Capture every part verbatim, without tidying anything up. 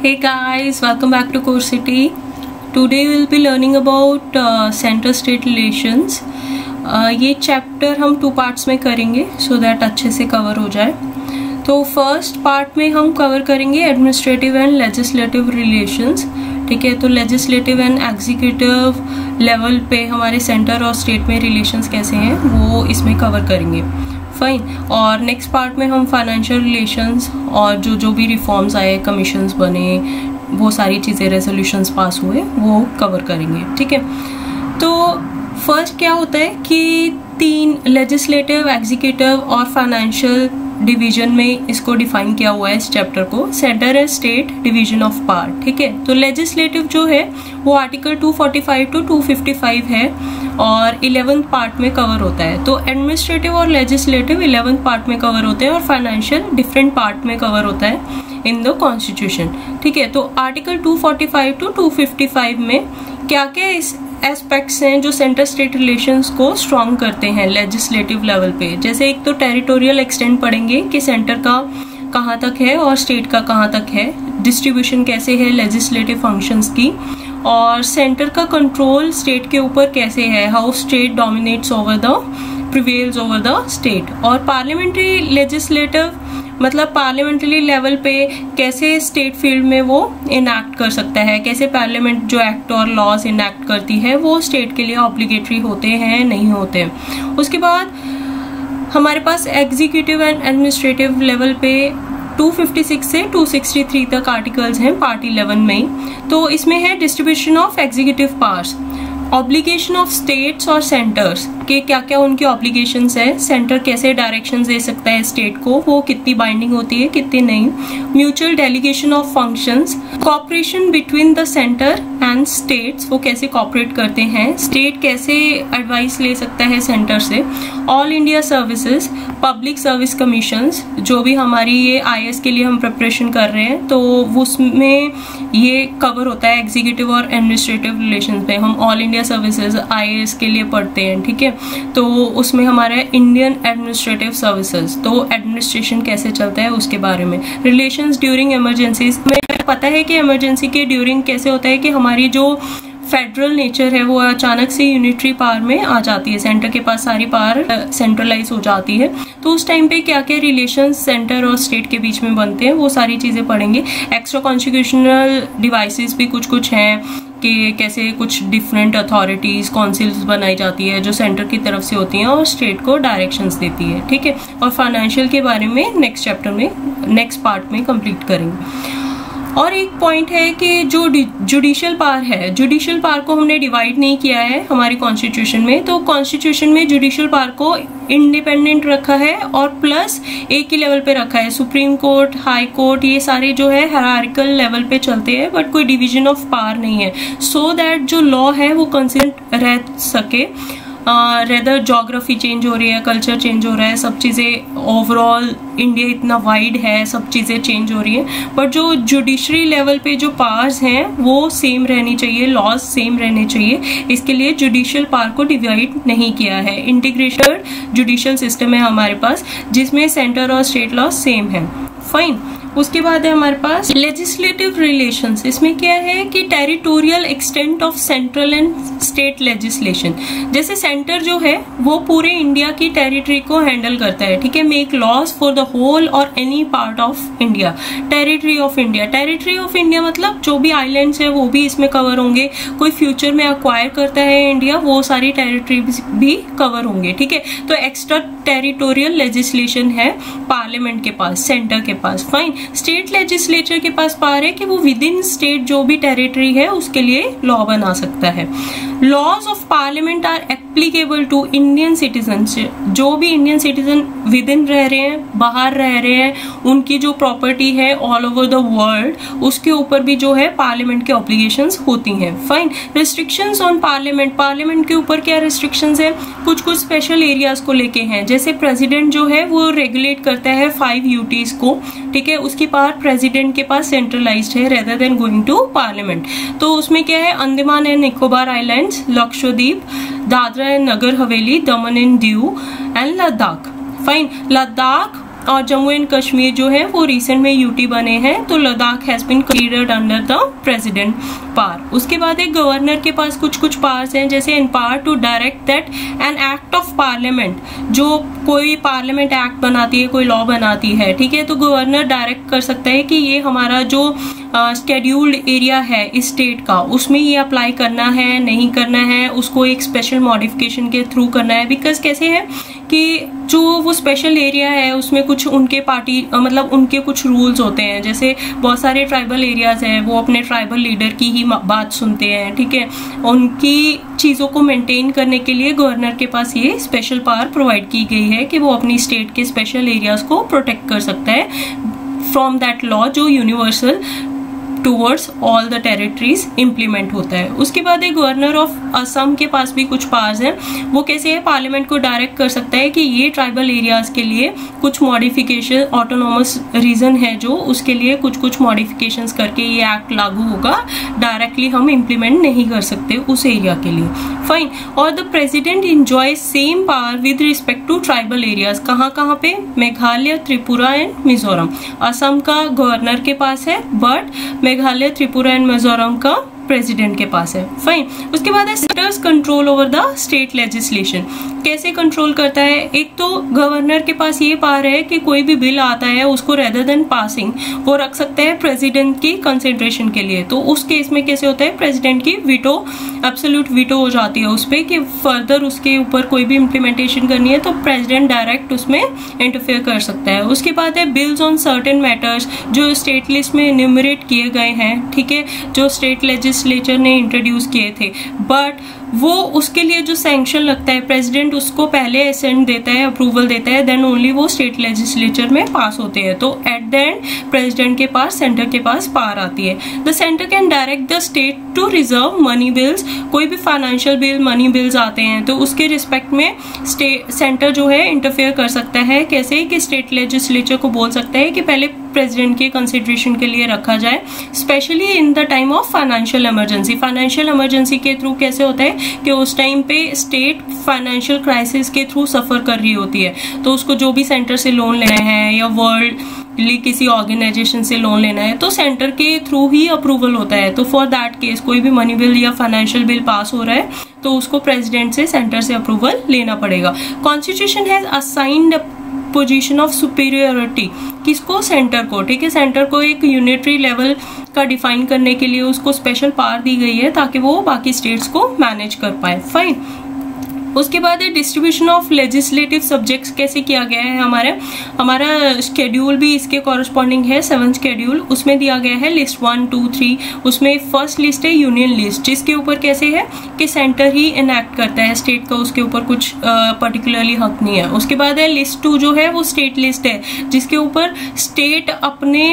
Hey guys, welcome back to Coursity. Today we will be learning about uh, center-state relations. uh, ये chapter हम two parts में करेंगे so that अच्छे से cover हो जाए. तो फर्स्ट पार्ट में हम कवर करेंगे एडमिनिस्ट्रेटिव एंड लेजिस्लेटिव रिलेशंस. ठीक है, तो लेजिस्लेटिव एंड एग्जीक्यूटिव लेवल पे हमारे सेंटर और स्टेट में रिलेशंस कैसे हैं वो इसमें कवर करेंगे. फाइन. और नेक्स्ट पार्ट में हम फाइनेंशियल रिलेशंस और जो जो भी रिफॉर्म्स आए, कमीशंस बने, वो सारी चीज़ें, रेजोल्यूशंस पास हुए, वो कवर करेंगे. ठीक है, तो फर्स्ट क्या होता है कि तीन लेजिस्लेटिव, एग्जीक्यूटिव और फाइनेंशियल डिवीजन में इसको डिफाइन किया हुआ है इस चैप्टर को. Centre and state division of power. ठीक है, तो लेजिस्लेटिव जो है वो article two forty five to two fifty five है और इलेवेंथ पार्ट में कवर होता है. तो एडमिनिस्ट्रेटिव और लेजिस्लेटिव इलेवेंथ पार्ट में कवर होते हैं और फाइनेंशियल डिफरेंट पार्ट में कवर होता है इन द कॉन्स्टिट्यूशन. ठीक है, तो article two forty five to two fifty five में क्या क्या इस एस्पेक्ट्स हैं जो सेंटर स्टेट रिलेशंस को स्ट्रॉन्ग करते हैं लेजिस्लेटिव लेवल पे. जैसे एक तो टेरिटोरियल एक्सटेंट पढ़ेंगे कि सेंटर का कहाँ तक है और स्टेट का कहाँ तक है, डिस्ट्रीब्यूशन कैसे है लेजिस्लेटिव फंक्शंस की, और सेंटर का कंट्रोल स्टेट के ऊपर कैसे है, how state dominates over the prevails over the state. और पार्लियामेंट्री लेजिस्लेटिव मतलब पार्लियामेंट्री लेवल पे कैसे स्टेट फील्ड में वो इनैक्ट कर सकता है, कैसे पार्लियामेंट जो एक्ट और लॉज इनैक्ट करती है वो स्टेट के लिए ऑब्लिगेटरी होते हैं नहीं होते हैं. उसके बाद हमारे पास एग्जीक्यूटिव एंड एडमिनिस्ट्रेटिव लेवल पे टू फिफ्टी सिक्स से टू सिक्सटी थ्री तक आर्टिकल्स हैं पार्ट इलेवन में. तो इसमें है distribution of executive powers, obligation of states और सेंटर्स के क्या क्या उनकी ऑब्लिगेशंस है, सेंटर कैसे डायरेक्शंस दे सकता है स्टेट को, वो कितनी बाइंडिंग होती है कितनी नहीं, mutual delegation of functions, cooperation between the centre and states, वो कैसे कॉपरेट करते हैं, स्टेट कैसे एडवाइस ले सकता है सेंटर से, all India services, public service commissions, जो भी हमारी ये आई ए एस के लिए हम प्रिपरेशन कर रहे हैं तो उसमें ये कवर होता है. एग्जीक्यूटिव और एडमिनिस्ट्रेटिव रिलेशन पे हम all India services I A S के लिए पढ़ते हैं. ठीक है, तो उसमें हमारा इंडियन एडमिनिस्ट्रेटिव सर्विसेज, तो एडमिनिस्ट्रेशन कैसे चलता है उसके बारे में. रिलेशंस ड्यूरिंग इमरजेंसीज में पता है कि इमरजेंसी के ड्यूरिंग कैसे होता है कि हमारी जो फेडरल नेचर है वो अचानक से यूनिटरी पावर में आ जाती है, सेंटर के पास सारी पावर सेंट्रलाइज हो जाती है. तो उस टाइम पे क्या क्या रिलेशंस सेंटर और स्टेट के बीच में बनते हैं वो सारी चीज़ें पढ़ेंगे. एक्स्ट्रा कॉन्स्टिट्यूशनल डिवाइसेस भी कुछ कुछ हैं कि कैसे कुछ डिफरेंट अथॉरिटीज़, काउंसिल्स बनाई जाती है जो सेंटर की तरफ से होती हैं और स्टेट को डायरेक्शंस देती है. ठीक है, और फाइनेंशियल के बारे में नेक्स्ट चैप्टर में, नेक्स्ट पार्ट में कंप्लीट करेंगे. और एक पॉइंट है कि जो जुडिशियल पावर है, जुडिशियल पावर को हमने डिवाइड नहीं किया है हमारी कॉन्स्टिट्यूशन में. तो कॉन्स्टिट्यूशन में जुडिशियल पावर को इंडिपेंडेंट रखा है और प्लस एक ही लेवल पे रखा है. सुप्रीम कोर्ट, हाई कोर्ट, ये सारे जो है हायरार्किकल लेवल पे चलते हैं बट कोई डिवीजन ऑफ पावर नहीं है सो दैट जो लॉ है वो कंसिस्टेंट रह सके. रेदर जोग्राफी चेंज हो रही है, कल्चर चेंज हो रहा है, सब चीज़ें, ओवरऑल इंडिया इतना वाइड है, सब चीज़ें चेंज हो रही हैं बट जो जुडिशरी लेवल पे जो पावर्स हैं वो सेम रहनी चाहिए, लॉज सेम रहने चाहिए. इसके लिए जुडिशियल पावर को डिवाइड नहीं किया है. इंटीग्रेटेड जुडिशियल सिस्टम है हमारे पास जिसमें सेंटर और स्टेट लॉज सेम है. फाइन. उसके बाद है हमारे पास लेजिस्लेटिव रिलेशंस. इसमें क्या है कि territorial extent of central and state legislation. जैसे सेंटर जो है वो पूरे इंडिया की टेरिटरी को हैंडल करता है. ठीक है, make laws for the whole और any part of India. Territory of India, territory of India मतलब जो भी आइलैंड्स है वो भी इसमें कवर होंगे. कोई फ्यूचर में अक्वायर करता है इंडिया, वो सारी टेरिटरी भी कवर होंगे. ठीक है, तो एक्स्ट्रा टेरिटोरियल लेजिस्लेशन है पार्लियामेंट के पास, सेंटर के पास. फाइन. स्टेट लेजिस्लेचर के पास पावर है कि वो विद इन स्टेट जो भी टेरिटरी है उसके लिए लॉ बना सकता है. Laws of parliament are applicable to Indian citizen. जो भी इंडियन सिटीजन विद इन रह रहे हैं, बाहर रह रहे हैं, उनकी जो प्रॉपर्टी है ऑल ओवर द वर्ल्ड उसके ऊपर भी जो है पार्लियामेंट के ऑब्लिगेशंस होती हैं. Fine. Restrictions on parliament, parliament के ऊपर क्या रिस्ट्रिक्शंस है, कुछ कुछ स्पेशल एरियाज को लेके हैं. जैसे प्रेसिडेंट जो है वो रेगुलेट करता है फाइव यूटीज को. ठीक है, उसकी पावर प्रेसिडेंट के पास सेंट्रलाइज्ड है rather than going to parliament. तो उसमें क्या है, Andaman and Nicobar islands, Lakshadweep, Dadra and Nagar Haveli, Daman and Diu and Ladakh. Fine. Ladakh और जम्मू एंड कश्मीर जो है वो रिसेंट में यूटी बने हैं, तो Ladakh has been considered under the president power. उसके बाद एक गवर्नर के पास कुछ कुछ पावर्स हैं, जैसे empower to direct that an act of parliament, जो कोई पार्लियामेंट एक्ट बनाती है, कोई लॉ बनाती है, ठीक है, तो गवर्नर डायरेक्ट कर सकता है कि ये हमारा जो शेड्यूल्ड uh, एरिया है स्टेट का, उसमें ये अप्लाई करना है नहीं करना है, उसको एक स्पेशल मॉडिफिकेशन के थ्रू करना है। बिकॉज कैसे है कि जो वो स्पेशल एरिया है उसमें कुछ उनके पार्टी मतलब उनके कुछ रूल्स होते हैं, जैसे बहुत सारे ट्राइबल एरियाज हैं वो अपने ट्राइबल लीडर की ही बात सुनते हैं, ठीक है, उनकी चीज़ों को मेंटेन करने के लिए गवर्नर के पास ये स्पेशल पावर प्रोवाइड की गई है कि वो अपनी स्टेट के स्पेशल एरियाज को प्रोटेक्ट कर सकता है फ्रॉम दैट लॉ जो universal towards all the territories implement होता है। उसके बाद एक गवर्नर ऑफ असम के पास भी कुछ पावर्स हैं, वो कैसे है पार्लियामेंट को डायरेक्ट कर सकता है कि ये ट्राइबल एरियाज के लिए कुछ मॉडिफिकेशन, ऑटोनोमस रीजन है जो, उसके लिए कुछ कुछ मॉडिफिकेशंस करके ये एक्ट लागू होगा, डायरेक्टली हम इम्प्लीमेंट नहीं कर सकते उस एरिया के लिए, फाइन। और the president enjoy same power with respect to tribal areas, कहाँ कहाँ पे? मेघालय, त्रिपुरा एंड मिजोरम। असम का गवर्नर के पास है बट मेघालय, त्रिपुरा एंड मिजोरम का प्रेसिडेंट के पास है, फाइन। उसके बाद है sectors control over the state legislation, कैसे कंट्रोल करता है? एक तो गवर्नर के पास ये पावर है कि कोई भी बिल आता है उसको रेदर देन पासिंग वो रख सकता है प्रेसिडेंट की कंसिडरेशन के लिए, तो उस केस में कैसे होता है प्रेसिडेंट की वीटो, एब्सोल्यूट वीटो हो जाती है उस पर कि फर्दर उसके ऊपर कोई भी इम्प्लीमेंटेशन करनी है तो प्रेसिडेंट डायरेक्ट उसमें इंटरफेयर कर सकता है। उसके बाद है बिल्स ऑन सर्टेन मैटर्स जो स्टेट लिस्ट में न्यूमरेट किए गए हैं, ठीक है, जो स्टेट लेजिस लेजिस्लेचर ने इंट्रोड्यूस किए थे, बट वो उसके लिए जो सैंक्शन लगता है प्रेसिडेंट उसको पहले एसेंट देता है, अप्रूवल देता है, देन ओनली वो स्टेट लेजिस्लेचर में पास होते हैं, तो एट द एंड प्रेसिडेंट के पास, सेंटर के पास पावर आती है। The centre can direct the state to reserve money bills, कोई भी फाइनेंशियल बिल, मनी बिल्स आते हैं तो उसके रिस्पेक्ट में स्टेट सेंटर जो है इंटरफेयर कर सकता है, कैसे कि स्टेट लेजिस्लेचर को बोल सकता है कि पहले प्रेसिडेंट के कंसिडरेशन के लिए रखा जाए, specially in the time of financial emergency. Financial emergency के थ्रू कैसे होता है कि उस टाइम पे स्टेट फाइनेंशियल क्राइसिस के थ्रू सफर कर रही होती है, तो उसको जो भी सेंटर से लोन लेना है या वर्ल्ड लिए किसी ऑर्गेनाइजेशन से लोन लेना है तो सेंटर के थ्रू ही अप्रूवल होता है, तो फॉर दैट केस कोई भी मनी बिल या फाइनेंशियल बिल पास हो रहा है तो उसको प्रेसिडेंट से, सेंटर से अप्रूवल लेना पड़ेगा। Constitution has assigned position of superiority, किसको? सेंटर को, ठीक है, सेंटर को एक यूनिटरी लेवल का डिफाइन करने के लिए उसको स्पेशल पावर दी गई है ताकि वो बाकी स्टेट्स को मैनेज कर पाए, फाइन। उसके बाद डिस्ट्रीब्यूशन ऑफ लेजिस्लेटिव सब्जेक्ट्स कैसे किया गया है, हमारे हमारा शेड्यूल भी इसके कॉरस्पॉन्डिंग है, सेवन शेड्यूल, उसमें दिया गया है लिस्ट वन टू थ्री, उसमें फर्स्ट लिस्ट है यूनियन लिस्ट, जिसके ऊपर कैसे है कि सेंटर ही इनैक्ट करता है, स्टेट का उसके ऊपर कुछ पर्टिकुलरली हक नहीं है। उसके बाद है लिस्ट टू जो है वो स्टेट लिस्ट है, जिसके ऊपर स्टेट अपने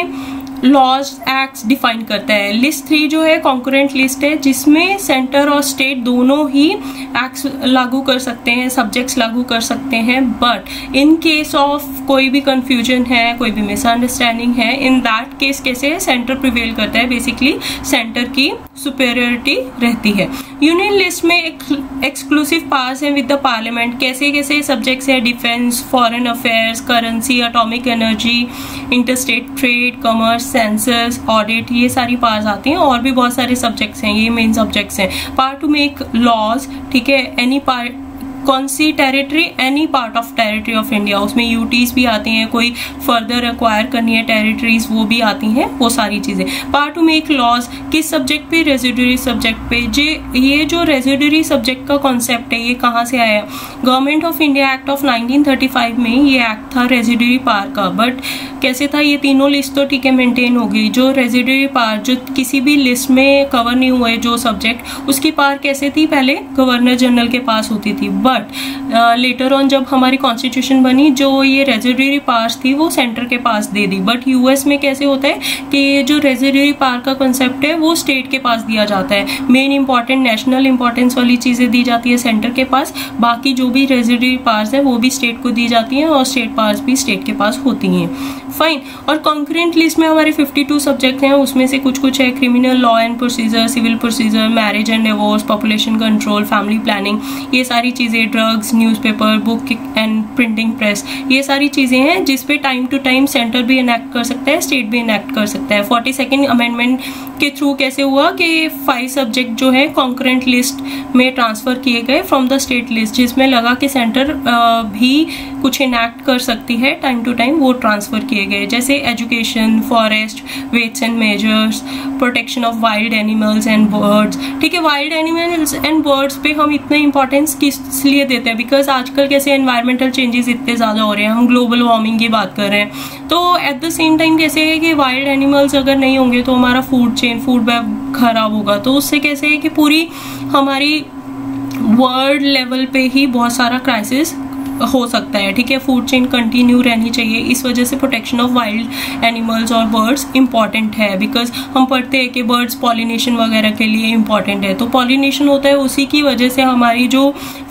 लॉज एक्ट्स डिफाइन करता है। लिस्ट थ्री जो है कॉन्करेंट लिस्ट है, जिसमें सेंटर और स्टेट दोनों ही एक्ट्स लागू कर सकते हैं, सब्जेक्ट्स लागू कर सकते हैं, बट इन केस ऑफ कोई भी कंफ्यूजन है, कोई भी मिसअंडरस्टैंडिंग है, इन दैट केस कैसे है सेंटर प्रिवेल करता है, बेसिकली सेंटर की सुपेरियरिटी रहती है। यूनियन लिस्ट में एक्सक्लूसिव पावर्स हैं विद द पार्लियामेंट, कैसे कैसे सब्जेक्ट्स हैं? Defence, foreign affairs, currency, atomic energy, interstate trade, commerce, census, audit, ये सारी पावर्स आती हैं, और भी बहुत सारे सब्जेक्ट्स हैं, ये मेन सब्जेक्ट्स हैं। पावर टू मेक लॉज, ठीक है, एनी पार्ट, कौन सी territory? Any part of territory of India, उसमें यूटीज भी आती हैं, कोई फर्दर एक्वायर करनी है टेरिटरीज वो भी आती हैं, वो सारी चीज़ें। पावर टू मेक लॉज किस सब्जेक्ट पे? रेजिडरी सब्जेक्ट पे। जे ये जो रेजिडरी सब्जेक्ट का कॉन्सेप्ट है ये कहाँ से आया? Government of India act of nineteen thirty five में ये एक्ट था रेजिडरी पावर का, बट कैसे था? ये तीनों लिस्ट तो ठीक है मेंटेन हो गई, जो रेजिडरी पावर, जो किसी भी लिस्ट में कवर नहीं हुए जो सब्जेक्ट, उसकी पावर कैसे थी? पहले गवर्नर जनरल के पास होती थी, बट लेटर ऑन जब हमारी कॉन्स्टिट्यूशन बनी जो ये रेजिडरी पावर्स थी वो सेंटर के पास दे दी, बट यूएस में कैसे होता है कि जो रेजिडरी पावर का कॉन्सेप्ट है वो स्टेट के पास दिया जाता है, मेन इंपॉर्टेंट नेशनल इंपॉर्टेंस वाली चीज़ें दी जाती है सेंटर के पास, बाकी जो भी रेजिडरी पावर्स है वो भी स्टेट को दी जाती हैं और स्टेट पावर्स भी स्टेट के पास होती हैं, फाइन। और कॉन्करेंट लिस्ट में हमारे बावन सब्जेक्ट हैं, उसमें से कुछ कुछ है criminal law and procedure, civil procedure, marriage and divorce, population control, family planning, ये सारी चीज़ें, drugs, newspaper, book and printing press, ये सारी चीज़ें हैं जिसपे टाइम टू टाइम सेंटर भी इनैक्ट कर सकता है, स्टेट भी इनैक्ट कर सकता है। फोर्टी सेकेंड अमेंडमेंट के थ्रू कैसे हुआ कि फाइव सब्जेक्ट जो है कॉन्करेंट लिस्ट में ट्रांसफ़र किए गए फ्रॉम द स्टेट लिस्ट, जिसमें लगा कि सेंटर भी कुछ इनैक्ट कर सकती है टाइम टू टाइम, वो ट्रांसफ़र किए गए, जैसे education, forest, weights and measures, protection of wild animals and birds. ठीक है, वाइल्ड एनिमल्स एंड बर्ड्स पे हम इतना इंपॉर्टेंस किस लिए देते हैं, बिकॉज आजकल कैसे एनवायरमेंटल चेंजेस इतने ज़्यादा हो रहे हैं, हम ग्लोबल वार्मिंग की बात कर रहे हैं, तो एट द सेम टाइम कैसे है कि वाइल्ड एनिमल्स अगर नहीं होंगे तो हमारा फूड चेन, फूड बैग खराब होगा, तो उससे कैसे है कि पूरी हमारी वर्ल्ड लेवल पे ही बहुत सारा क्राइसिस हो सकता है। ठीक है, फूड चेन कंटिन्यू रहनी चाहिए, इस वजह से प्रोटेक्शन ऑफ वाइल्ड एनिमल्स और बर्ड्स इंपॉर्टेंट है, बिकॉज हम पढ़ते हैं कि बर्ड्स पॉलिनेशन वगैरह के लिए इंपॉर्टेंट है, तो पॉलिनेशन होता है, उसी की वजह से हमारी जो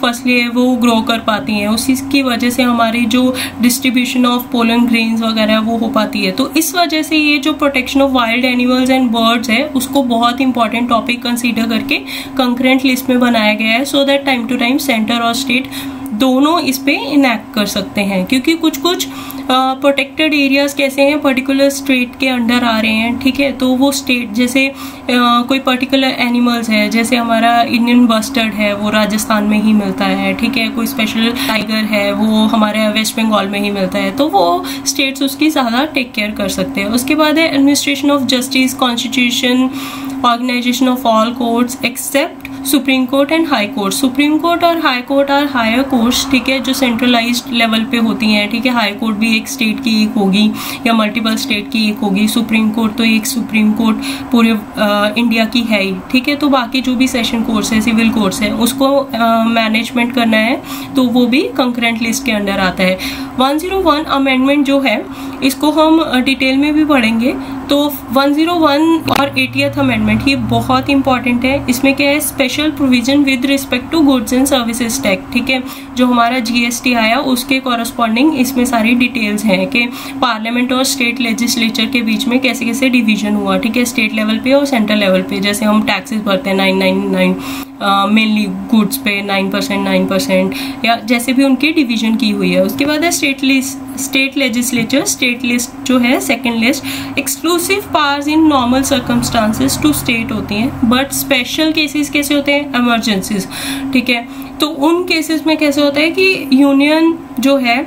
फसलें हैं वो ग्रो कर पाती हैं, उसी की वजह से हमारी जो डिस्ट्रीब्यूशन ऑफ पोलन ग्रेन्स वगैरह वो हो पाती है, तो इस वजह से ये जो protection of wild animals and birds है उसको बहुत इंपॉर्टेंट टॉपिक कंसिडर करके कंकरेंट लिस्ट में बनाया गया है, so that time to time centre और स्टेट दोनों इस पे इनैक्ट कर सकते हैं, क्योंकि कुछ कुछ प्रोटेक्टेड एरियाज कैसे हैं पर्टिकुलर स्टेट के अंडर आ रहे हैं। ठीक है, तो वो स्टेट जैसे uh, कोई पर्टिकुलर एनिमल्स है, जैसे हमारा इंडियन बस्टर्ड है वो राजस्थान में ही मिलता है, ठीक है, कोई स्पेशल टाइगर है वो हमारे वेस्ट बंगाल में ही मिलता है, तो वो स्टेट्स उसकी ज़्यादा टेक केयर कर सकते हैं। उसके बाद है administration of justice, constitution, organisation of all courts except supreme court and high court. Supreme court और हाई कोर्ट और हायर कोर्ट्स, ठीक है, जो सेंट्रलाइज्ड लेवल पे होती हैं, ठीक है, हाई कोर्ट भी एक स्टेट की एक होगी या मल्टीपल स्टेट की एक होगी, सुप्रीम कोर्ट तो एक सुप्रीम कोर्ट पूरे इंडिया की है ही। ठीक है, तो बाकी जो भी सेशन कोर्ट्स है, सिविल कोर्ट्स है, उसको मैनेजमेंट करना है, तो वो भी कंकरेंट लिस्ट के अंडर आता है। वन ज़ीरो वन अमेंडमेंट जो है इसको हम डिटेल में भी पढ़ेंगे, तो वन ज़ीरो वन और एटीएथ अमेंडमेंट ये बहुत इंपॉर्टेंट है, इसमें क्या है special provision with respect to goods and services tax. ठीक है, जो हमारा जीएसटी आया उसके कॉरस्पॉन्डिंग इसमें सारी डिटेल्स हैं कि पार्लियामेंट और स्टेट लेजिस्लेचर के बीच में कैसे कैसे डिवीजन हुआ, ठीक है, स्टेट लेवल पे और सेंट्रल लेवल पे, जैसे हम टैक्सेस भरते हैं nine nine nine mainly goods पे नाइन परसेंट नाइन परसेंट या जैसे भी उनकी डिवीजन की हुई है। उसके बाद है state list, state legislature, state list जो है second list exclusive powers in normal circumstances to state होती हैं, बट स्पेशल केसेस कैसे होते हैं एमरजेंसीज, ठीक है, तो उन केसेस में कैसे होता है कि यूनियन जो है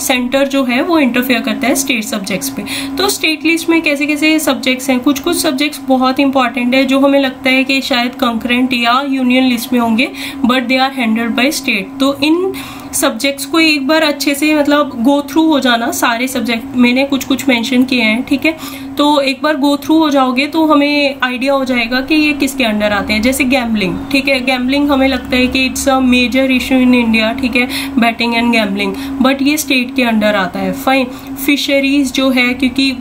सेंटर जो है वो इंटरफेयर करता है स्टेट सब्जेक्ट्स पे, तो स्टेट लिस्ट में कैसे कैसे सब्जेक्ट्स हैं, कुछ कुछ सब्जेक्ट्स बहुत इंपॉर्टेंट है जो हमें लगता है कि शायद कंकरेंट या यूनियन लिस्ट में होंगे, but they are handled by state, तो इन सब्जेक्ट्स को एक बार अच्छे से मतलब गो थ्रू हो जाना, सारे सब्जेक्ट मैंने कुछ कुछ मेंशन किए हैं, ठीक है, तो एक बार गो थ्रू हो जाओगे तो हमें आइडिया हो जाएगा कि ये किसके अंडर आते हैं। जैसे गैम्बलिंग, ठीक है, गैम्बलिंग हमें लगता है कि it's a major issue in India, ठीक है, बैटिंग एंड गैम्बलिंग, बट ये स्टेट के अंडर आता है। फाइन, फिशरीज जो है, क्योंकि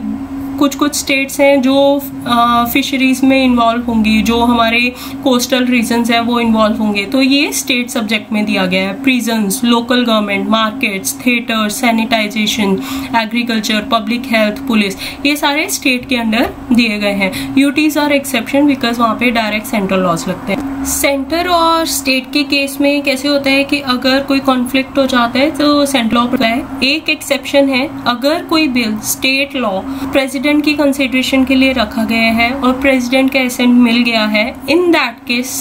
कुछ कुछ स्टेट्स हैं जो फिशरीज में इन्वॉल्व होंगी, जो हमारे कोस्टल रीजन्स हैं वो इन्वॉल्व होंगे, तो ये स्टेट सब्जेक्ट में दिया गया है। Prisons, local government, markets, theatres, sanitisation, agriculture, public health, police, ये सारे स्टेट के अंडर दिए गए हैं। यूटीज आर एक्सेप्शन बिकॉज वहाँ पे डायरेक्ट सेंट्रल लॉज लगते हैं। सेंटर और स्टेट के केस में कैसे होता है कि अगर कोई कॉन्फ्लिक्ट हो जाता है तो सेंट्रल लॉ पड़ता है। एक एक्सेप्शन है, अगर कोई बिल स्टेट लॉ प्रेसिडेंट की कंसिडरेशन के लिए रखा गया है और प्रेसिडेंट का एसेंट मिल गया है, in that case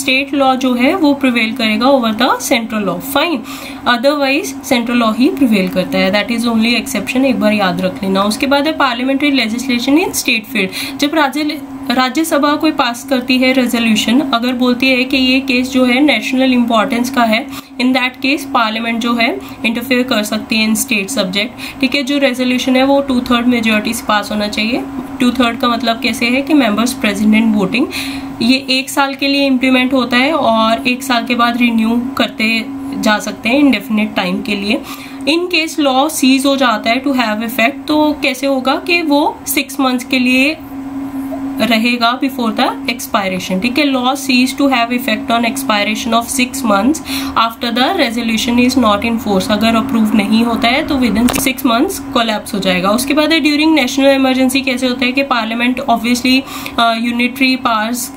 state law जो है वो प्रिवेल करेगा over the central law. Fine, otherwise central law ही प्रिवेल करता है, दैट इज ओनली एक्सेप्शन, एक बार याद रख लेना। उसके बाद है parliamentary legislation in state field, जब राज्य राज्यसभा कोई पास करती है रेजोल्यूशन, अगर बोलती है कि ये केस जो है नेशनल इंपॉर्टेंस का है, इन दैट केस पार्लियामेंट जो है इंटरफेयर कर सकती है इन स्टेट सब्जेक्ट। ठीक है, जो रेजोल्यूशन है वो टू थर्ड मेजोरिटी से पास होना चाहिए। टू थर्ड का मतलब कैसे है कि मेंबर्स प्रेसिडेंट वोटिंग, ये एक साल के लिए इम्प्लीमेंट होता है और एक साल के बाद रिन्यू करते जा सकते हैं इंडेफिनिट टाइम के लिए। इन केस लॉ सीज हो जाता है टू हैव इफेक्ट, तो कैसे होगा कि वो सिक्स मंथ्स के लिए रहेगा बिफोर द एक्सपायरेशन. ठीक है, law seize to have effect on expiration of six months after the resolution is not in force. अगर अप्रूव नहीं होता है तो within six months collapse हो जाएगा. उसके बाद ड्यूरिंग नेशनल इमरजेंसी कैसे होता है कि parliament obviously unitary powers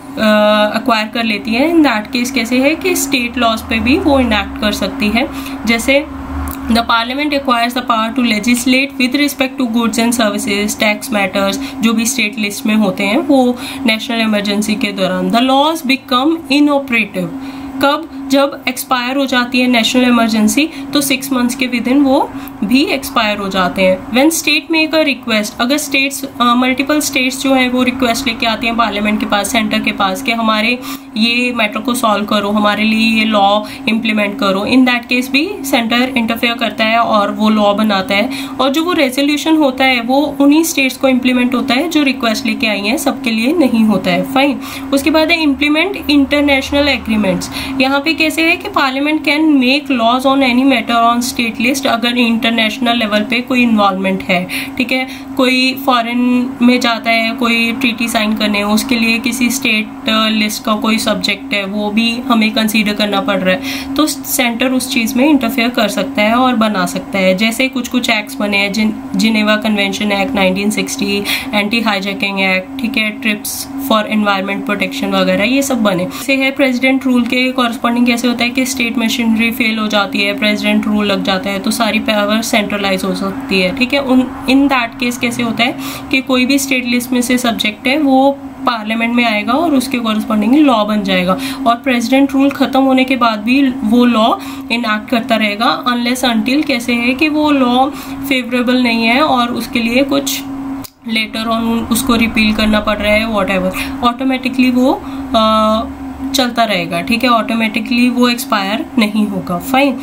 acquire कर लेती है. इन दैट केस कैसे है कि स्टेट लॉज पे भी वो इनैक्ट कर सकती है. जैसे The Parliament acquires the power to legislate with respect to goods and services, tax matters, जो भी state list में होते हैं वो national emergency के दौरान. The laws become inoperative कब? जब एक्सपायर हो जाती है नेशनल इमरजेंसी तो सिक्स मंथ्स के विद इन वो भी एक्सपायर हो जाते हैं. When state make a request, अगर स्टेट्स मल्टीपल स्टेट्स जो हैं वो रिक्वेस्ट लेके आते हैं पार्लियामेंट के पास, सेंटर के पास कि हमारे ये मैटर को सॉल्व करो, हमारे लिए ये लॉ इम्प्लीमेंट करो, इन दैट केस भी सेंटर इंटरफेयर करता है और वो लॉ बनाता है. और जो वो रेजोल्यूशन होता है वो उन्हीं स्टेट्स को इम्प्लीमेंट होता है जो रिक्वेस्ट लेके आई हैं, सबके लिए नहीं होता है. फाइन. उसके बाद है इम्प्लीमेंट इंटरनेशनल एग्रीमेंट्स. यहाँ पे कैसे है कि parliament can make laws on any matter on state list अगर इंटरनेशनल लेवल पे कोई इन्वॉल्वमेंट है. ठीक है, कोई फॉरेन में जाता है कोई ट्रीटी साइन करने, उसके लिए किसी स्टेट लिस्ट का कोई सब्जेक्ट है वो भी हमें कंसीडर करना पड़ रहा है तो सेंटर उस चीज़ में इंटरफेयर कर सकता है और बना सकता है. जैसे कुछ कुछ एक्ट्स बने हैं, जिन Geneva convention act nineteen sixty, anti hijacking act, ठीक है, ट्रिप्स फॉर एनवायरमेंट प्रोटेक्शन वगैरह ये सब बने. जैसे है प्रेजिडेंट रूल के कॉरस्पॉन्डिंग कैसे होता है कि स्टेट मशीनरी फेल हो जाती है, प्रेजिडेंट रूल लग जाता है तो सारी पावर सेंट्रलाइज हो सकती है. ठीक है, उन इन दैट केस कैसे होता है कि कोई भी स्टेट लिस्ट में से सब्जेक्ट है वो पार्लियामेंट में आएगा और उसके कॉरस्पॉन्डिंग लॉ बन जाएगा और प्रेसिडेंट रूल खत्म होने के बाद भी वो लॉ इनैक्ट करता रहेगा अनलेस अनटिल कैसे है कि वो लॉ फेवरेबल नहीं है और उसके लिए कुछ लेटर ऑन उसको रिपील करना पड़ रहा है, वॉट एवर, ऑटोमेटिकली वो आ, चलता रहेगा. ठीक है, ऑटोमेटिकली वो एक्सपायर नहीं होगा. फाइन,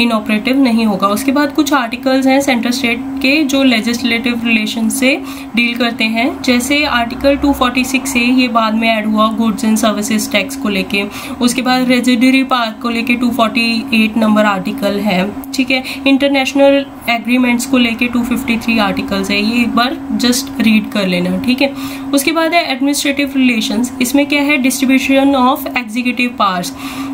इनऑपरेटिव नहीं होगा. उसके बाद कुछ आर्टिकल्स हैं सेंटर स्टेट के जो लेजिस्लेटिव रिलेशन से डील करते हैं. जैसे article two forty six A, ये बाद में ऐड हुआ गुड्स एंड सर्विसेज टैक्स को लेके. उसके बाद रेजिडरी पावर को लेके two forty eight number article है. ठीक है, इंटरनेशनल एग्रीमेंट्स को लेके टू फिफ्टी थ्री आर्टिकल्स है, ये एक बार जस्ट रीड कर लेना. ठीक है, उसके बाद है एडमिनिस्ट्रेटिव रिलेशंस. इसमें क्या है डिस्ट्रीब्यूशन ऑफ एग्जीक्यूटिव पावर्स.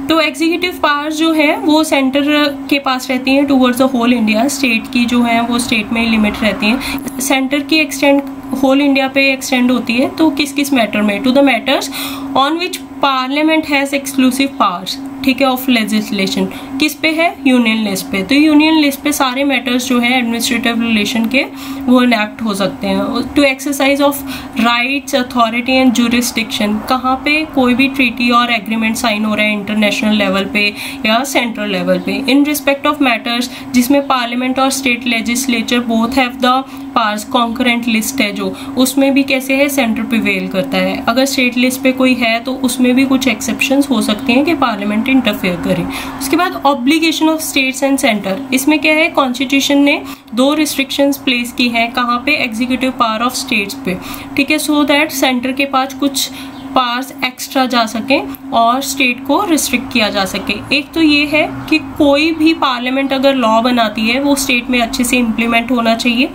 तो एग्जीक्यूटिव पावर्स जो है वो सेंटर के पास रहती हैं towards the whole India. State की जो है वो स्टेट में लिमिट रहती हैं, सेंटर की एक्सटेंड होल इंडिया पे एक्सटेंड होती है. तो किस किस मैटर में? To the matters on which parliament has exclusive powers. ठीक है, ऑफ लेजिस्लेशन. किस पे है? यूनियन लिस्ट पे. तो यूनियन लिस्ट पे सारे मैटर्स जो है एडमिनिस्ट्रेटिव रिलेशन के वो इनैक्ट हो सकते हैं. To exercise of rights, authority and jurisdiction. कहाँ पे कोई भी ट्रीटी और एग्रीमेंट साइन हो रहा है इंटरनेशनल लेवल पे या सेंट्रल लेवल पे, इन रिस्पेक्ट ऑफ मैटर्स जिसमें पार्लियामेंट और state legislature both have the powers. Concurrent list है जो, उसमें भी कैसे है सेंटर प्रिवेल करता है. अगर स्टेट लिस्ट पे कोई है तो उसमें भी कुछ एक्सेप्शंस हो सकते हैं कि पार्लियामेंट इंटरफेयर करें. उसके बाद obligation of states and centre. इसमें क्या है कॉन्स्टिट्यूशन ने दो रिस्ट्रिक्शंस प्लेस की हैं. कहाँ पे? एग्जीक्यूटिव पावर ऑफ स्टेट्स पे. ठीक है, सो दैट सेंटर के पास कुछ पावर्स एक्स्ट्रा जा सकें और स्टेट को रिस्ट्रिक्ट किया जा सके. एक तो ये है कि कोई भी पार्लियामेंट अगर लॉ बनाती है वो स्टेट में अच्छे से इम्प्लीमेंट होना चाहिए.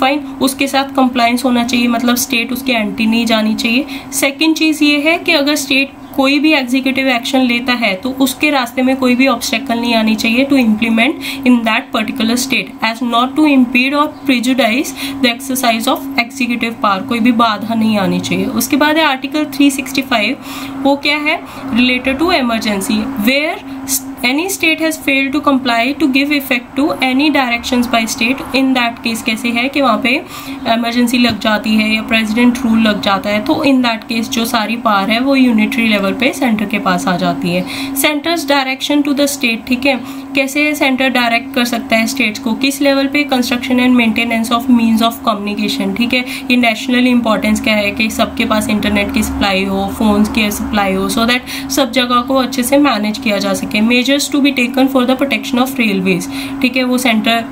फाइन, उसके साथ कंप्लायंस होना चाहिए, मतलब स्टेट उसके एंटी नहीं जानी चाहिए. सेकेंड चीज़ ये है कि अगर स्टेट कोई भी एग्जीक्यूटिव एक्शन लेता है तो उसके रास्ते में कोई भी ऑब्स्टेकल नहीं आनी चाहिए to implement in that particular state, as not to impede और prejudice the exercise of executive power. कोई भी बाधा नहीं आनी चाहिए. उसके बाद है आर्टिकल थ्री सिक्सटी फाइव. वो क्या है? Related to emergency, where any state has failed to comply to give effect to any directions by state. In that case कैसे है कि वहाँ पे एमरजेंसी लग जाती है या प्रेसिडेंट रूल लग जाता है तो इन दैट केस जो सारी पावर है वो यूनिटरी लेवल पे सेंटर के पास आ जाती है. Centre's direction to the state. ठीक है, कैसे सेंटर डायरेक्ट कर सकता है स्टेट्स को? किस लेवल पे? Construction and maintenance of means of communication. ठीक है, ये नेशनल इंपॉर्टेंस क्या है कि सबके पास इंटरनेट की सप्लाई हो, फोन्स की सप्लाई हो, सो दैट सब जगह को अच्छे से मैनेज किया जा सके. Measures to be taken for the protection of railways. ठीक है, वो सेंटर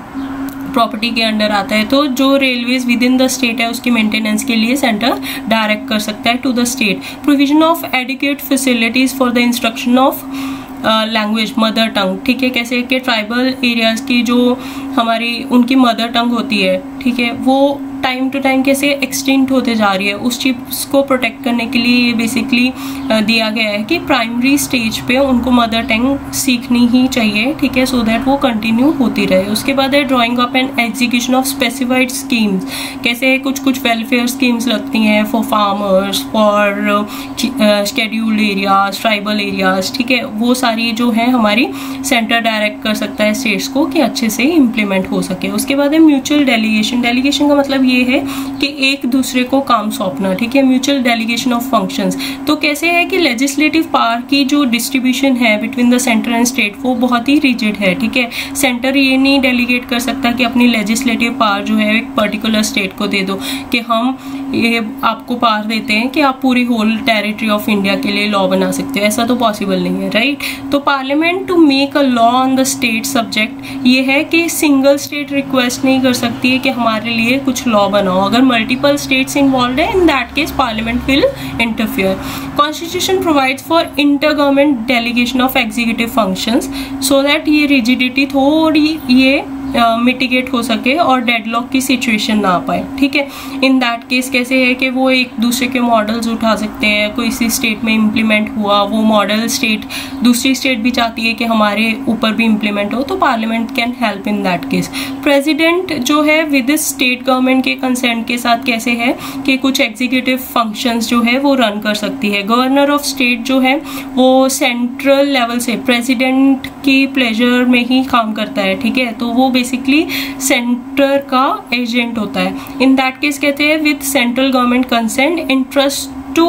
प्रॉपर्टी के अंडर आता है तो जो railways within the state है उसकी मेंटेनेंस के लिए सेंटर डायरेक्ट कर सकता है to the state. Provision of adequate facilities for the instruction of language, mother tongue. ठीक है, कैसे कि ट्राइबल एरियाज़ की जो हमारी उनकी मदर टंग होती है, ठीक है, वो टाइम टू टाइम कैसे एक्सटेंड होते जा रही है, उस चीज़ को प्रोटेक्ट करने के लिए ये बेसिकली दिया गया है कि प्राइमरी स्टेज पे उनको मदर टंग सीखनी ही चाहिए, ठीक है, सो दैट वो कंटिन्यू होती रहे। उसके बाद है drawing up and execution of specified schemes, कैसे कुछ कुछ वेलफेयर स्कीम्स लगती हैं for farmers, for scheduled areas, tribal areas, ठीक है, वो सारी जो है हमारी सेंटर डायरेक्ट कर सकता है स्टेट्स को कि अच्छे से इम्प्लीमेंट हो सके। उसके बाद है म्यूचुअल डेलीगेशन, डेलीगेशन का मतलब ये है कि एक दूसरे को काम सौंपना, ठीक है, म्यूचुअल डेलीगेशन ऑफ फंक्शंस। तो कैसे है कि लेजिस्लेटिव पावर की जो डिस्ट्रीब्यूशन है between the centre and state वो बहुत ही रिजिड है, ठीक है, सेंटर ये नहीं डेलीगेट कर सकता कि अपनी लेजिस्लेटिव पावर जो है एक पर्टिकुलर स्टेट को दे दो कि हम ये आपको पावर देते हैं कि आप पूरी होल टेरिटरी ऑफ इंडिया के लिए लॉ बना सकते हो, ऐसा तो पॉसिबल नहीं है, राइट। तो parliament to make a law on the state subject ये है कि सिंगल स्टेट रिक्वेस्ट नहीं कर सकती है कि हमारे लिए कुछ लॉ बनाओ, अगर मल्टीपल स्टेट्स इन्वॉल्व है in that case parliament will interfere. Constitution provides for inter government delegation of executive functions so that ये रिजिडिटी थोड़ी ये मिटिगेट uh, हो सके और डेडलॉक की सिचुएशन ना आ पाए, ठीक है। इन दैट केस कैसे है कि वो एक दूसरे के मॉडल्स उठा सकते हैं, कोई इसी स्टेट में इम्प्लीमेंट हुआ वो मॉडल स्टेट दूसरी स्टेट भी चाहती है कि हमारे ऊपर भी इम्प्लीमेंट हो, तो parliament can help in that case. President जो है विद स्टेट गवर्नमेंट के कंसेंट के साथ कैसे है कि कुछ एग्जीक्यूटिव फंक्शंस जो है वो रन कर सकती है। गवर्नर ऑफ स्टेट जो है वो सेंट्रल लेवल से प्रेसिडेंट की प्लेजर में ही काम करता है, ठीक है, तो वो बेसिकली सेंटर का एजेंट होता है। इन दैट केस कहते हैं with central government consent interest to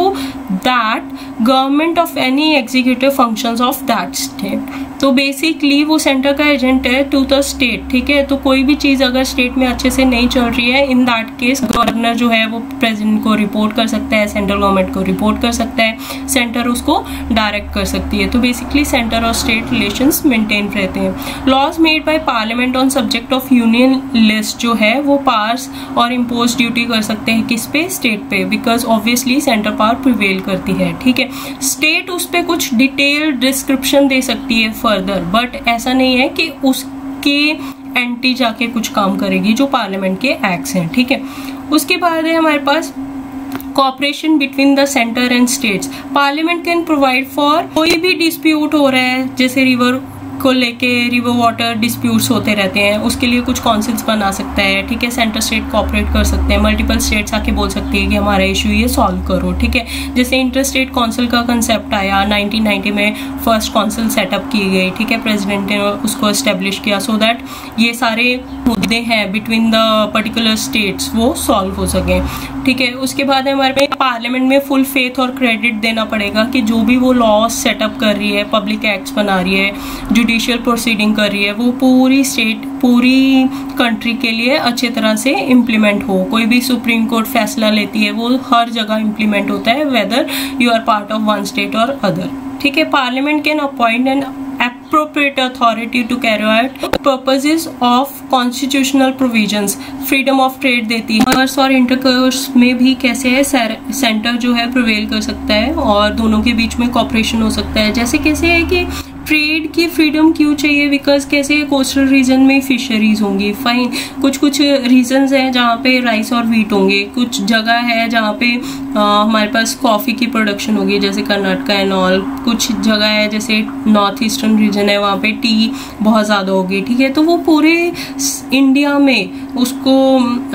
that government of any executive functions of that state, तो बेसिकली वो सेंटर का एजेंट है टू द स्टेट, ठीक है, तो कोई भी चीज़ अगर स्टेट में अच्छे से नहीं चल रही है इन दैट केस गवर्नर जो है वो प्रेसिडेंट को रिपोर्ट कर सकता है, सेंट्रल गवर्नमेंट को रिपोर्ट कर सकता है, सेंटर उसको डायरेक्ट कर सकती है, तो बेसिकली सेंटर और स्टेट रिलेशंस मेंटेन रहते हैं। Laws made by parliament on subject of union list जो है वो पास और इम्पोज ड्यूटी कर सकते हैं, किस पे? स्टेट पे, because obviously centre power prevail करती है, ठीक है, स्टेट उस पे कुछ डिटेल डिस्क्रिप्शन दे सकती है फर्दर, बट ऐसा नहीं है कि उसके एंटी जाके कुछ काम करेगी जो पार्लियामेंट के एक्ट्स हैं, ठीक है। उसके बाद है हमारे पास cooperation between the centre and states. Parliament can provide for, कोई भी डिस्प्यूट हो रहा है जैसे रिवर को लेके रिवर वाटर डिस्प्यूट्स होते रहते हैं, उसके लिए कुछ काउंसिल्स बना सकता है, ठीक है, सेंटर स्टेट कोऑपरेट कर सकते हैं, मल्टीपल स्टेट्स आके बोल सकती है कि हमारा इशू ये सॉल्व करो, ठीक है, जैसे इंटर स्टेट काउंसिल का कंसेप्ट आया नाइनटीन नाइंटी में, फर्स्ट काउंसिल सेटअप की गई, ठीक है, प्रेसिडेंट ने उसको इस्टेब्लिश किया सो दैट ये सारे मुद्दे हैं बिटवीन द पर्टिकुलर स्टेट्स वो सॉल्व हो सकें, ठीक है। उसके बाद हमारे पार्लियामेंट में फुल फेथ और क्रेडिट देना पड़ेगा कि जो भी वो लॉ सेटअप कर रही है, पब्लिक एक्ट्स बना रही है, जुडिशियल प्रोसीडिंग कर रही है, वो पूरी स्टेट पूरी कंट्री के लिए अच्छे तरह से इम्प्लीमेंट हो, कोई भी सुप्रीम कोर्ट फैसला लेती है वो हर जगह इम्प्लीमेंट होता है whether you are part of one state और अदर, ठीक है। Parliament can appoint and appropriate authority to carry out purposes of constitutional provisions, freedom of trade देती है, commerce और intercourse में भी कैसे है सेंटर जो है प्रिवेल कर सकता है और दोनों के बीच में cooperation हो सकता है। जैसे कैसे है कि ट्रेड की फ्रीडम क्यों चाहिए, बिकॉज कैसे कोस्टल रीजन में फिशरीज होंगी, फाइन, कुछ कुछ रीजंस हैं जहाँ पे राइस और व्हीट होंगे, कुछ जगह है जहाँ पे आ, हमारे पास कॉफ़ी की प्रोडक्शन होगी जैसे कर्नाटका एंड ऑल, कुछ जगह है जैसे नॉर्थ ईस्टर्न रीजन है वहाँ पे टी बहुत ज़्यादा होगी, ठीक है, तो वो पूरे इंडिया में उसको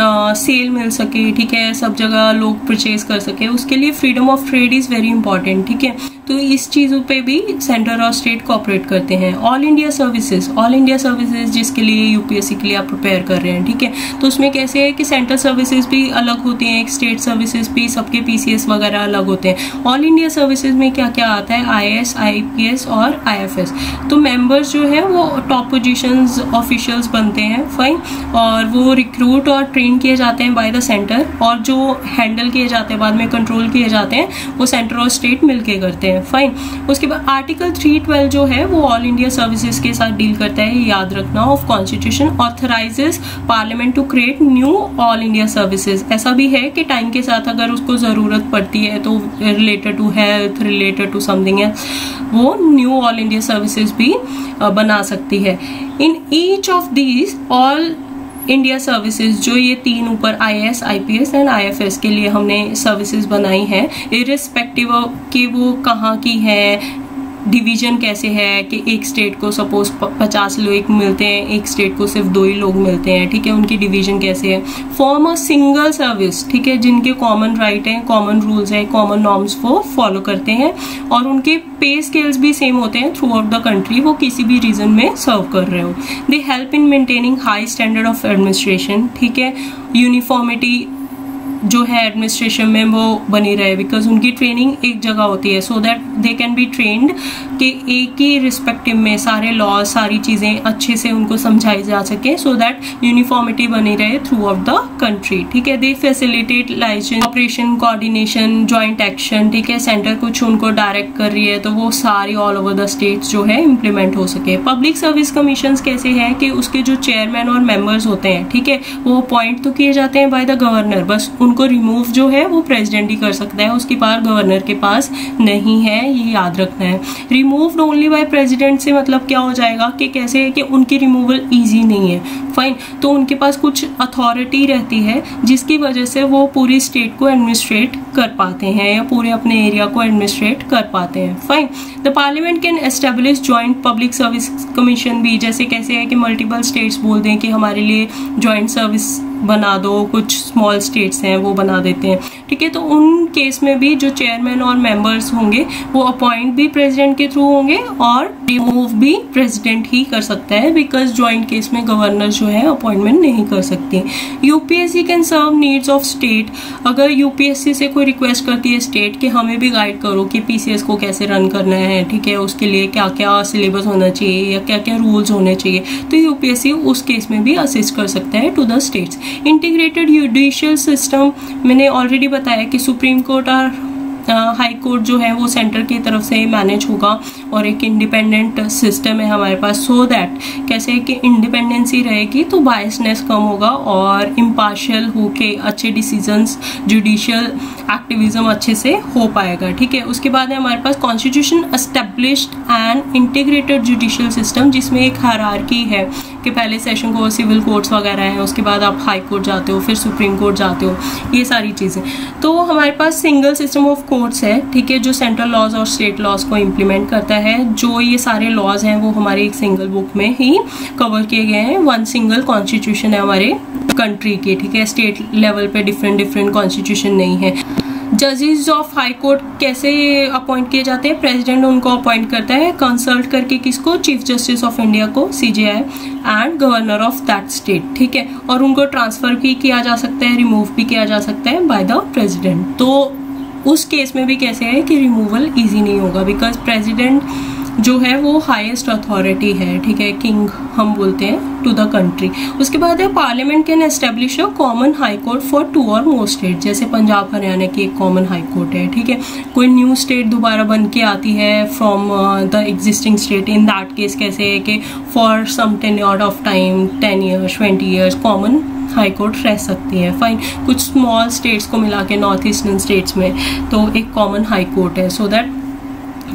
आ, सेल मिल सके, ठीक है, सब जगह लोग परचेज कर सके, उसके लिए freedom of trade is very important, ठीक है, तो इस चीज़ों पे भी सेंटर और स्टेट कोऑपरेट करते हैं। All India services, all India services जिसके लिए यूपीएससी के लिए आप प्रिपेयर कर रहे हैं, ठीक है, तो उसमें कैसे है कि सेंट्रल सर्विसेज भी अलग होती हैं, स्टेट सर्विसेज भी, सबके पीसीएस वगैरह अलग होते हैं। ऑल इंडिया सर्विसेज में क्या क्या आता है? आईएएस, आईपीएस और आईएफएस, तो मेंबर्स जो है वो टॉप पोजीशंस ऑफिशियल्स बनते हैं, फाइन, और वो रिक्रूट और ट्रेन किए जाते हैं बाय द सेंटर, और जो हैंडल किए जाते हैं बाद में कंट्रोल किए जाते हैं वो सेंटर और स्टेट मिलकर करते हैं, फाइन। उसके बाद आर्टिकल थ्री ट्वेल्व जो है वो ऑल इंडिया सर्विसेज के साथ डील करता है, याद रखना, of constitution authorises parliament to create new all India services. ऐसा भी है कि टाइम के साथ अगर उसको जरूरत पड़ती है तो related to health, related to something else, वो न्यू ऑल इंडिया सर्विसेज भी बना सकती है। In each of these all India services, जो ये तीन ऊपर I A S, I P S and I F S के लिए हमने सर्विसेज बनाई हैं, इरेस्पेक्टिव कि वो कहाँ की है, डिवीजन कैसे है कि एक स्टेट को सपोज पचास लोग मिलते हैं, एक स्टेट को सिर्फ दो ही लोग मिलते हैं, ठीक है, उनकी डिवीजन कैसे है, फॉर्म अ सिंगल सर्विस, ठीक है, जिनके कॉमन राइट हैं, कॉमन रूल्स हैं, कॉमन नॉर्म्स वो फॉलो करते हैं और उनके पे स्केल्स भी सेम होते हैं थ्रू आउट द कंट्री, वो किसी भी रीजन में सर्व कर रहे हो। They help in maintaining high standard of administration, ठीक है, यूनिफॉर्मिटी जो है एडमिनिस्ट्रेशन में वो बनी रहे, बिकॉज उनकी ट्रेनिंग एक जगह होती है, so that they can be trained कि एक ही रिस्पेक्टिव में सारे लॉ सारी चीज़ें अच्छे से उनको समझाई जा सके, सो दैट यूनिफॉर्मिटी बनी रहे थ्रू आउट द कंट्री, ठीक है। They facilitate licence operation coordination joint action, ठीक है, सेंटर कुछ उनको डायरेक्ट कर रही है तो वो सारी ऑल ओवर द स्टेट्स जो है इम्प्लीमेंट हो सके। पब्लिक सर्विस कमीशन कैसे है कि उसके जो चेयरमैन और मेम्बर्स होते हैं, ठीक है, वो अपॉइंट तो किए जाते हैं बाय द गवर्नर, बस उनको रिमूव जो है वो प्रेसिडेंट ही कर सकता है, उसकी पावर गवर्नर के पास नहीं है, ये याद रखना है। रिमूव्ड ओनली बाय प्रेसिडेंट से मतलब क्या हो जाएगा कि कैसे है कि उनकी रिमूवल इजी नहीं है, फाइन, तो उनके पास कुछ अथॉरिटी रहती है जिसकी वजह से वो पूरी स्टेट को एडमिनिस्ट्रेट कर पाते हैं या पूरे अपने एरिया को एडमिनिस्ट्रेट कर पाते हैं, fine. The parliament can establish joint public service commission भी, जैसे कैसे है कि मल्टीपल स्टेट्स बोल दें कि हमारे लिए ज्वाइंट सर्विस बना दो, कुछ स्मॉल स्टेट्स हैं वो बना देते हैं, ठीक है, तो उन केस में भी जो चेयरमैन और मेंबर्स होंगे वो अपॉइंट भी प्रेसिडेंट के थ्रू होंगे और रिमूव भी प्रेसिडेंट ही कर सकता है, बिकॉज ज्वाइंट केस में गवर्नर जो है अपॉइंटमेंट नहीं कर सकती। UPSC can serve needs of state, अगर यूपीएससी से कोई रिक्वेस्ट करती है स्टेट कि हमें भी गाइड करो कि पीसीएस को कैसे रन करना है, ठीक है, उसके लिए क्या क्या सिलेबस होना चाहिए या क्या क्या रूल्स होने चाहिए, तो यूपीएससी उस केस में भी असिस्ट कर सकता है to the states. Integrated judicial system, मैंने ऑलरेडी बताया कि सुप्रीम कोर्ट और हाई कोर्ट जो है वो सेंटर की तरफ से मैनेज होगा और एक इंडिपेंडेंट सिस्टम है हमारे पास, सो दैट कैसे कि इंडिपेंडेंसी रहेगी तो बायसनेस कम होगा और इम्पार्शियल होके अच्छे डिसीजंस जुडिशियल एक्टिविज्म अच्छे से हो पाएगा, ठीक है। उसके बाद है हमारे पास constitution established and integrated judicial system, जिसमें एक हायरार्की है कि पहले सेशन को सिविल कोर्ट्स वगैरह हैं, उसके बाद आप हाई कोर्ट जाते हो, फिर सुप्रीम कोर्ट जाते हो, ये सारी चीज़ें। तो हमारे पास सिंगल सिस्टम ऑफ कोर्ट्स है, ठीक है, जो सेंट्रल लॉज और स्टेट लॉज को इम्प्लीमेंट करता है, जो ये सारे लॉज हैं वो हमारे एक सिंगल बुक में ही कवर किए गए हैं। वन सिंगल कॉन्स्टिट्यूशन है हमारे कंट्री के, ठीक है, स्टेट लेवल पे डिफरेंट डिफरेंट कॉन्स्टिट्यूशन नहीं है। जजेस ऑफ हाई कोर्ट कैसे अपॉइंट किए जाते हैं, प्रेसिडेंट उनको अपॉइंट करता है कंसल्ट करके, किसको, चीफ जस्टिस ऑफ इंडिया को, C J I and governor of that state, ठीक है, और उनको ट्रांसफर भी किया जा सकता है, रिमूव भी किया जा सकता है बाय द प्रेसिडेंट। तो उस केस में भी कैसे है कि रिमूवल इजी नहीं होगा, बिकॉज प्रेसिडेंट जो है वो हाईएस्ट अथॉरिटी है, ठीक है, किंग हम बोलते हैं टू द कंट्री। उसके बाद है parliament can establish a common high court for two और मोर स्टेट, जैसे पंजाब हरियाणा की एक कॉमन हाई कोर्ट है, ठीक है, कोई न्यू स्टेट दोबारा बन के आती है from the existing state, in that case कैसे है कि for some tenure of time, ten years twenty years common high court रह सकती है, फाइन, कुछ स्मॉल स्टेट्स को मिला के नॉर्थ ईस्टर्न स्टेट्स में तो एक कॉमन हाई कोर्ट है, so that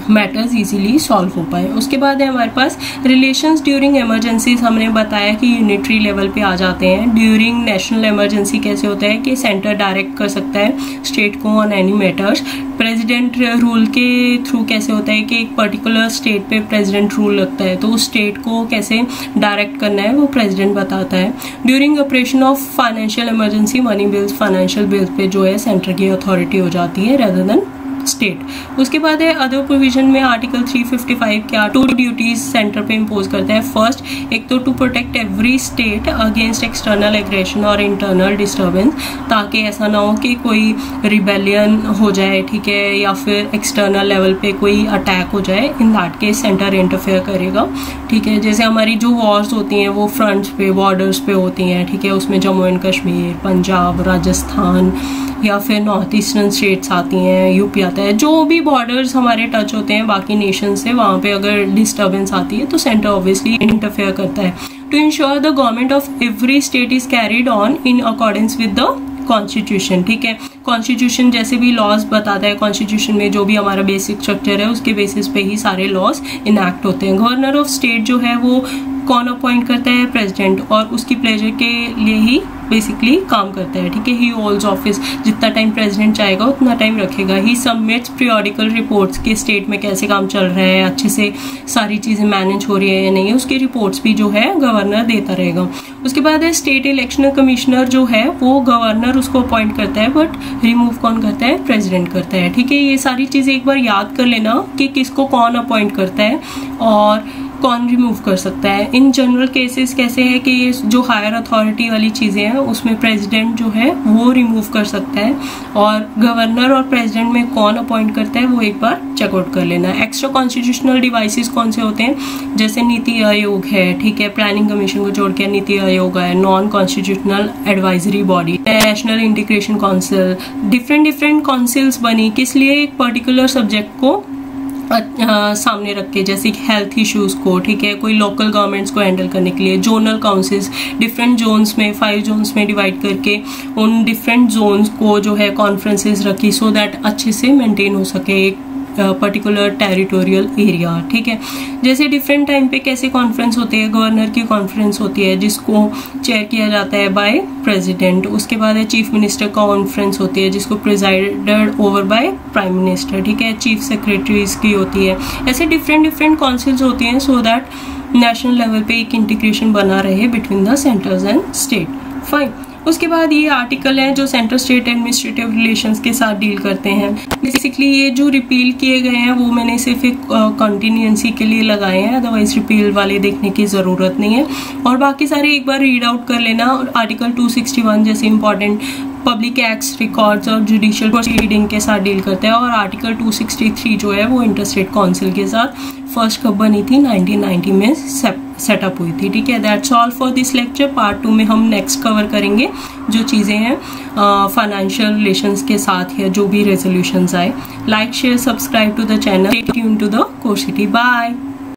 matters easily solve हो पाए। उसके बाद है हमारे पास रिलेशंस ड्यूरिंग इमरजेंसीज, हमने बताया कि यूनिटरी लेवल पे आ जाते हैं। ड्यूरिंग नेशनल इमरजेंसी कैसे होता है कि सेंटर डायरेक्ट कर सकता है स्टेट को on any matters. President rule के थ्रू कैसे होता है कि एक पर्टिकुलर स्टेट पे प्रेसिडेंट रूल लगता है तो उस स्टेट को कैसे डायरेक्ट करना है वो प्रेसिडेंट बताता है। During operation of financial emergency money bills, financial bills पे जो है सेंटर की अथॉरिटी हो जाती है रेदर देन स्टेट। उसके बाद है अदर प्रोविजन में आर्टिकल थ्री फिफ्टी फाइव क्या टू ड्यूटीज सेंटर पे इम्पोज करता है। फर्स्ट, एक तो to protect every state against external aggression और इंटरनल डिस्टर्बेंस, ताकि ऐसा ना हो कि कोई रिबेलियन हो जाए, ठीक है, या फिर एक्सटर्नल लेवल पे कोई अटैक हो जाए, in that case centre interfere करेगा, ठीक है। जैसे हमारी जो वॉर्स होती हैं वो फ्रंट्स पे बॉर्डर्स पे होती हैं, ठीक है, उसमें जम्मू एंड कश्मीर, पंजाब, राजस्थान या फिर नॉर्थ ईस्टर्न स्टेट्स आती हैं, यूपी आता है, जो भी बॉर्डर्स हमारे टच होते हैं बाकी नेशन से, वहाँ पे अगर डिस्टर्बेंस आती है तो सेंटर ऑब्वियसली इंटरफेयर करता है। To ensure the government of every state is carried on in accordance with the constitution, ठीक है, कॉन्स्टिट्यूशन जैसे भी लॉज बताता है, कॉन्स्टिट्यूशन में जो भी हमारा बेसिक स्ट्रक्चर है उसके बेसिस पे ही सारे लॉज इनैक्ट होते हैं। गवर्नर ऑफ स्टेट जो है वो कौन अपॉइंट करता है, प्रेसिडेंट, और उसकी प्लेजर के लिए ही बेसिकली काम करता है, ठीक है। ही होल्ड्स ऑफिस, जितना टाइम प्रेसिडेंट चाहेगा उतना टाइम रखेगा। ही सबमिट्स पीरियडिकल रिपोर्ट्स के स्टेट में कैसे काम चल रहा है, अच्छे से सारी चीज़ें मैनेज हो रही है या नहीं है, उसकी रिपोर्ट्स भी जो है गवर्नर देता रहेगा। उसके बाद है स्टेट इलेक्शन कमिश्नर, जो है वो गवर्नर उसको अपॉइंट करता है, बट रिमूव कौन करता है, प्रेसिडेंट करता है, ठीक है। ये सारी चीज़ें एक बार याद कर लेना कि किसको कौन अपॉइंट करता है और कौन रिमूव कर सकता है। इन जनरल केसेस कैसे है कि जो हायर अथॉरिटी वाली चीज़ें हैं उसमें प्रेसिडेंट जो है वो रिमूव कर सकता है, और गवर्नर और प्रेसिडेंट में कौन अपॉइंट करता है वो एक बार चेकआउट कर लेना। एक्स्ट्रा कॉन्स्टिट्यूशनल डिवाइसेस कौन से होते हैं, जैसे नीति आयोग है, ठीक है, प्लानिंग कमीशन को जोड़ के नीति आयोग है, non constitutional advisory body, national integration council, different different councils बनी किस लिए, एक पर्टिकुलर सब्जेक्ट को आ, सामने रख के, जैसे हेल्थ इश्यूज को, ठीक है, कोई लोकल गवर्नमेंट्स को हैंडल करने के लिए। जोनल काउंसिल्स डिफरेंट जोन्स में, फाइव जोन्स में डिवाइड करके उन डिफरेंट जोन्स को जो है कॉन्फ्रेंसेस रखी, सो दैट अच्छे से मेंटेन हो सके एक पर्टिकुलर टेरिटोरियल एरिया, ठीक है। जैसे डिफरेंट टाइम पे कैसे कॉन्फ्रेंस होती है, गवर्नर की कॉन्फ्रेंस होती है जिसको चेयर किया जाता है बाय प्रेसिडेंट। उसके बाद है चीफ मिनिस्टर कॉन्फ्रेंस होती है जिसको presided over by prime minister, ठीक है। चीफ सेक्रेटरीज की होती है, ऐसे डिफरेंट डिफरेंट काउंसिल्स होती हैं, सो दैट नेशनल लेवल पे एक इंटीग्रेशन बना रहे between the centres and state, fine. उसके बाद ये आर्टिकल हैं जो सेंटर स्टेट एडमिनिस्ट्रेटिव रिलेशंस के साथ डील करते हैं। बेसिकली ये जो रिपील किए गए हैं वो मैंने सिर्फ एक कंटिन्यूएंसी के लिए लगाए हैं, अदरवाइज रिपील वाले देखने की ज़रूरत नहीं है। और बाकी सारे एक बार रीड आउट कर लेना। और आर्टिकल टू सिक्सटी वन जैसे इंपॉर्टेंट पब्लिक एक्ट्स, रिकॉर्ड्स और जुडिशियल प्रोसीडिंग के साथ डील करते हैं। और आर्टिकल टू सिक्सटी थ्री जो है वो इंटरस्टेट काउंसिल के साथ फर्स्ट कब बनी थी, नाइनटीन नाइंटी में सेटअप हुई थी, ठीक है। That's all for this lecture. Part two में हम नेक्स्ट कवर करेंगे जो चीज़ें हैं फाइनेंशियल रिलेशंस के साथ है, जो भी resolutions Like, share, subscribe to the channel. Stay tuned to the Core City. Bye.